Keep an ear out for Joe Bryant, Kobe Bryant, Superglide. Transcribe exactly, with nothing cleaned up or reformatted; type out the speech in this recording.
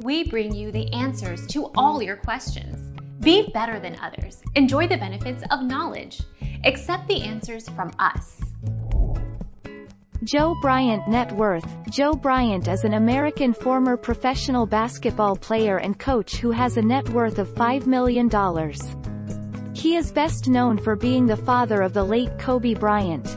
we bring you the answers to all your questions. Be better than others. Enjoy the benefits of knowledge. Accept the answers from us. Joe Bryant net worth. Joe Bryant is an American former professional basketball player and coach who has a net worth of five million dollars. He is best known for being the father of the late Kobe Bryant.